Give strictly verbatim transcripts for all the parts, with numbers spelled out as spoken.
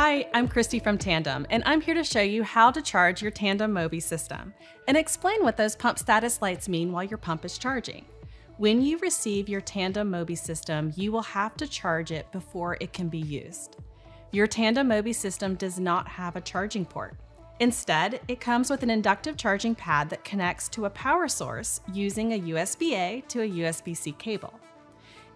Hi, I'm Christy from Tandem, and I'm here to show you how to charge your Tandem Mobi system and explain what those pump status lights mean while your pump is charging. When you receive your Tandem Mobi system, you will have to charge it before it can be used. Your Tandem Mobi system does not have a charging port. Instead, it comes with an inductive charging pad that connects to a power source using a U S B A to a U S B C cable.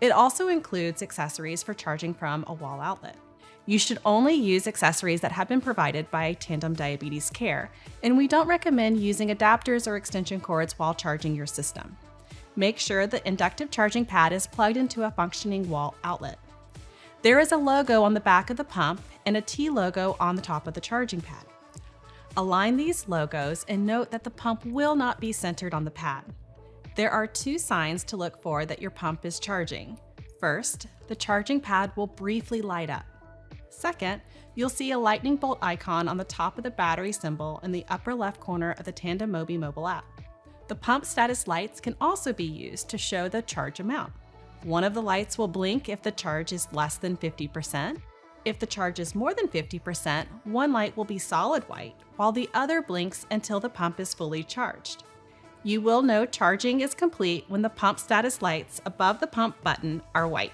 It also includes accessories for charging from a wall outlet. You should only use accessories that have been provided by Tandem Diabetes Care, and we don't recommend using adapters or extension cords while charging your system. Make sure the inductive charging pad is plugged into a functioning wall outlet. There is a logo on the back of the pump and a T logo on the top of the charging pad. Align these logos and note that the pump will not be centered on the pad. There are two signs to look for that your pump is charging. First, the charging pad will briefly light up. Second, you'll see a lightning bolt icon on the top of the battery symbol in the upper left corner of the Tandem Mobi mobile app. The pump status lights can also be used to show the charge amount. One of the lights will blink if the charge is less than fifty percent. If the charge is more than fifty percent, one light will be solid white, while the other blinks until the pump is fully charged. You will know charging is complete when the pump status lights above the pump button are white.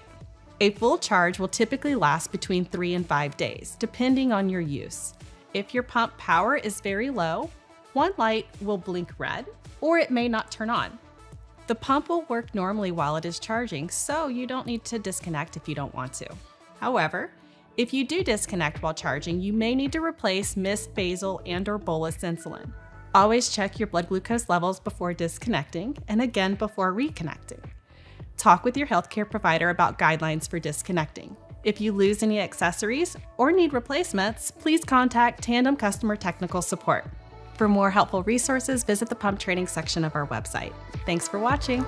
A full charge will typically last between three and five days, depending on your use. If your pump power is very low, one light will blink red, or it may not turn on. The pump will work normally while it is charging, so you don't need to disconnect if you don't want to. However, if you do disconnect while charging, you may need to replace missed basal and/or bolus insulin. Always check your blood glucose levels before disconnecting, and again before reconnecting. Talk with your healthcare provider about guidelines for disconnecting. If you lose any accessories or need replacements, please contact Tandem Customer Technical Support. For more helpful resources, visit the pump training section of our website. Thanks for watching.